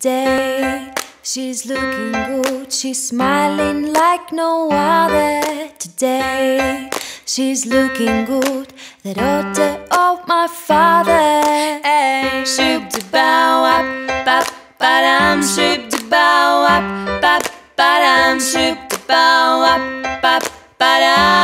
today. She's looking good, she's smiling like no other today. She's looking good, the daughter of my father. Hey, shoop de bow up, bap, badam, shoop de bow up, bap, badam, shoop de bow up, bap, badam.